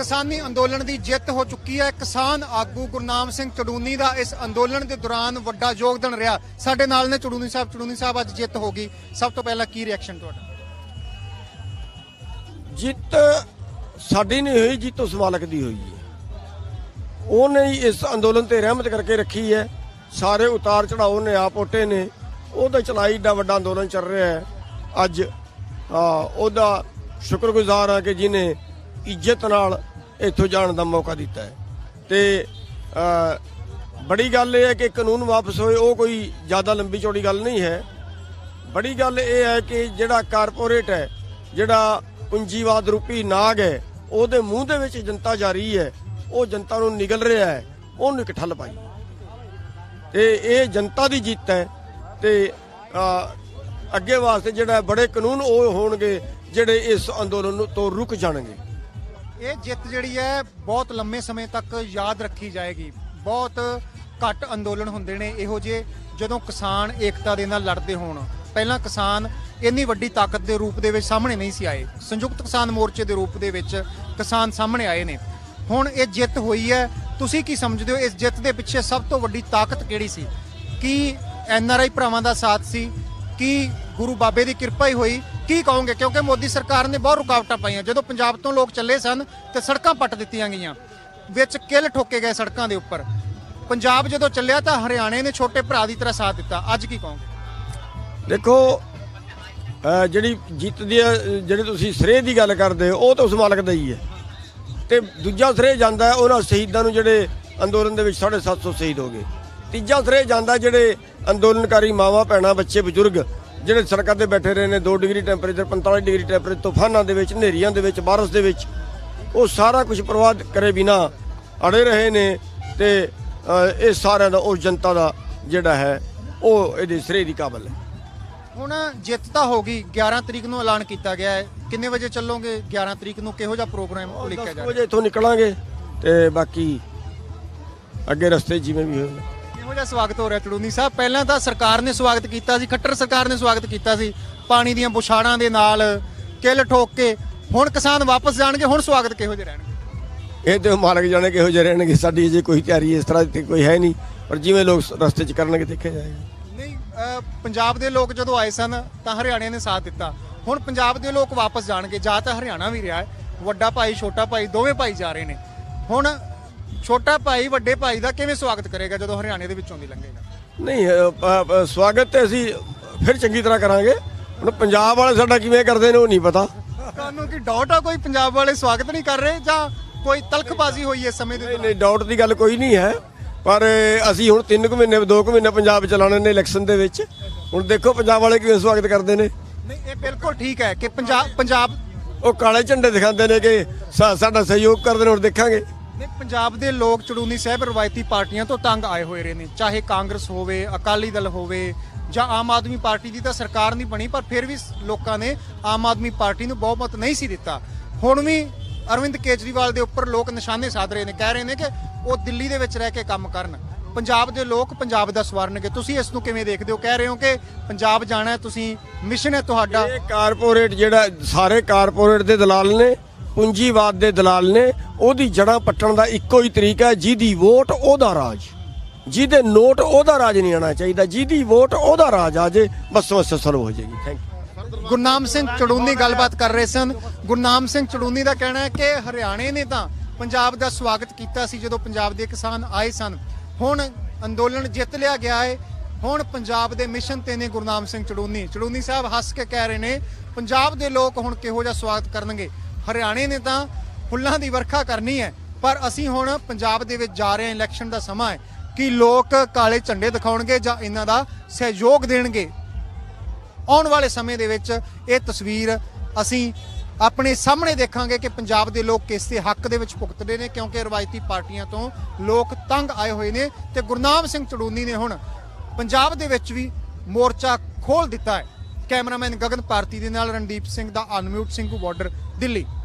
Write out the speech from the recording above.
किसानी अंदोलन की जित हो चुकी है। किसान आगू गुरनाम सिंह चडूनी का इस अंदोलन के दौरान वड्डा योगदान रहा। साडे नाल ने चडूनी साहब अज जित हो गई, सब तो पहला की रिएक्शन तुहाडा? जित साडी नहीं हुई, जित उस मालक की हुई है। उन्हें इस अंदोलन से रहमत करके रखी है। सारे उतार चढ़ाव ने आप उठे ने, वह चलाई एडा वड्डा अंदोलन चल रहा है। अज ओहदा शुक्रगुजार हाँ कि जिन्हें इज्जत नाल इत्थों जाण दा मौका दिता है। तो बड़ी गल यह है कि कानून वापस होए, वो कोई ज़्यादा लंबी चौड़ी गल नहीं है। बड़ी गल यह है कि जिहड़ा कारपोरेट है, जिहड़ा पूंजीवाद रूपी नाग है, उहदे मूँह दे विच जनता जा रही है। वो जनता नूं निगल रहा है, उहनूं इकट्ठा लपाई। तो ये जनता की जीत है। तो अगे वास्ते जिहड़ा बड़े कानून वो होणगे जिहड़े इस अंदोलन तो रुक जाएंगे। ये जित जिहड़ी है बहुत लंबे समय तक याद रखी जाएगी। बहुत घट अंदोलन हुंदे ने इहो जे जदों किसान एकता दे नाल लड़दे होण। पहला किसान इन्नी वड्डी ताकत के रूप दे विच सामने नहीं सी आए। संयुक्त किसान मोर्चे के रूप दे विच किसान सामने आए ने। हुण ये जित होई है, तुसीं की समझदे हो इस जित दे पिछे सब तो वड्डी ताकत किहड़ी सी? कि NRI भरावां दा साथ सी कि गुरु बाबे की कृपा ही हुई? की कहोगे? क्योंकि मोदी सरकार ने बहुत रुकावटां पाईयां। जदों पंजाब तो लोग चले सन तो सड़कां पट्ट दित्तियां गईयां, विच किल ठोके गए सड़कों के उपर। पंजाब जदों चलिया तो हरियाणे ने छोटे भरा की तरह साथ दिता। अज की कहोगे? देखो जिहड़ी जीत दी जिहड़ी तुसीं श्रेय की गल करदे हो, तो उस मालक दा ही है। तो दूजा श्रेय जांदा उन्हां शहीदां नूं जिहड़े अंदोलन दे विच 750 शहीद हो गए। तीजा श्रेय जांदा जिहड़े अंदोलनकारी मावां भैणां बच्चे बजुर्ग ਜਿਹੜੇ ਸੜਕਾਂ ਤੇ बैठे रहे ने। 2 डिग्री टैंपरेचर 45 डिग्री टैंपरेचर तूफानों के ਹਨੇਰੀਆਂ ਦੇ ਵਿੱਚ ਬਾਰਿਸ਼ ਦੇ ਵਿੱਚ ਉਹ सारा कुछ ਪ੍ਰਵਾਹ करे बिना अड़े रहे ने। तो ये ਸਾਰਿਆਂ ਦਾ उस जनता का ਜਿਹੜਾ है ਉਹ ਇਹਦੇ ਸਿਰੇ ਦੀ ਕਾਬਲ है। ਹੁਣ ਜਿੱਤ ਤਾਂ ਹੋ ਗਈ। 11 ਤਰੀਕ ਨੂੰ ਐਲਾਨ ਕੀਤਾ ਗਿਆ ਹੈ। ਕਿੰਨੇ ਵਜੇ ਚੱਲੋਗੇ 11 ਤਰੀਕ ਨੂੰ? ਕਿਹੋ ਜਿਹਾ ਪ੍ਰੋਗਰਾਮ ਲਿਖਿਆ ਜਾ ਰਿਹਾ? 10 ਵਜੇ ਇੱਥੋਂ ਨਿਕਲਾਂਗੇ ਤੇ ਬਾਕੀ ਅੱਗੇ ਰਸਤੇ ਜਿਵੇਂ ਵੀ ਹੋਵੇ। स्वागत हो रहा है चडूनी साहब? पहला तो सरकार ने स्वागत किया, खट्टर सरकार ने स्वागत किया, पानी दी बुछाड़ां दे नाल किल ठोक के। हुण किसान वापस जाणगे, हुण स्वागत किहो जिहा रहणगे? इह ते मालक जाणे किहो जिहा रहणगे। साडी अजे कोई तैयारी इस तरह दी कोई है नहीं, पर जिवें लोग रस्ते च करनगे देखिया जाएगा। नहीं, पंजाब दे लोग जदों आए सन तां हरियाणे ने साथ दिता। हुण पंजाब दे लोग वापस जाणगे। जा तां हरियाणा भी रहा है, वड्डा भाई छोटा भाई दोवें भाई जा रहे ने। हुण छोटा भाई वड्डे भाई दा किवें स्वागत करेगा जदों हरियाणे दे विचों दी लंघेगा? नहीं, स्वागत ते असीं फिर चंगी तरह करांगे। हुण पंजाब वाले साडा किवें करदे ने ओह नहीं पता। तुहानूं की डाउट आ कोई पंजाब वाले स्वागत नहीं कर रहे जां कोई तलखबाजी हुई है समय दे? नहीं, डाउट दी गल कोई नहीं है। पर असीं हुण 3 महीने 2 महीने पंजाब चलाणे ने इलैक्शन दे विच। हुण देखो पंजाब वाले किवें स्वागत करदे ने। नहीं, इह बिल्कुल ठीक है कि पंजाब ओह काले झंडे दिखांदे ने कि साडा सहयोग करदे ने। हुण देखांगे। पंजाब दे लोग चडूनी साहब रवायती पार्टियां तो तंग आए हुए रहे ने। चाहे कांग्रेस होवे, अकाली दल होवे जां आम आदमी पार्टी दी तां सरकार नहीं बनी, पर फिर भी लोकां ने आम आदमी पार्टी नूं बहुमत नहीं सी दित्ता। हुण भी अरविंद केजरीवाल दे उपर लोग निशाने साध रहे ने, कह रहे ने कि वो दिल्ली दे विच रह के काम करन। पंजाब दे लोग पंजाब दा सवारनगे। तुसीं इस नूं किवें देखदे हो? कह रहे हो कि पंजाब जाणा है, तुसीं मिशन है तुहाडा। कारपोरेट जिहड़ा सारे कारपोरेट दे दलाल ने, पूंजीवाद दे दलाल ने। ओहदी जड़ा पट्टण दा इक्को ही तरीका है, जिहदी वोट ओहदा राज, जिहदे नोट ओहदा राज नहीं आना चाहिए। जिहदी वोट ओहदा राज आ जे बस सर्व हो जाएगी। Thank you. गुरनाम सिंह चडूनी गलबात कर रहे सन। गुरनाम सिंह चडूनी का कहना है कि हरियाणे ने तो पंजाब का स्वागत किया सी जदों पंजाब के किसान आए सन। हुण अंदोलन जित लिया गया है। हुण पंजाब के मिशन ते ने गुरनाम सिंह चडूनी। चडूनी साहब हस के कह रहे हैं पंजाब के लोग हुण किहो जिहा स्वागत करनगे। हरियाणे ने तो फुलों की वर्खा करनी है, पर असी हुण पंजाब दे विच जा रहे हैं। इलैक्शन का समा है कि लोग काले झंडे दिखाउणगे जां इन्हां दा सहयोग देणगे। आउण वाले समय दे विच ये तस्वीर असी अपने सामने देखांगे कि पंजाब दे लोग किस दे हक दे विच भुगतदे ने, क्योंकि रवायती पार्टियां तो लोग तंग आए हुए ने। ते गुरनाम सिंह चडूनी ने हुण पंजाब दे विच भी मोर्चा खोल दिता है। कैमरामैन गगन भारती दे नाल रणदीप सिंह दा अनम्यूट, सिंघू बॉर्डर, दिल्ली।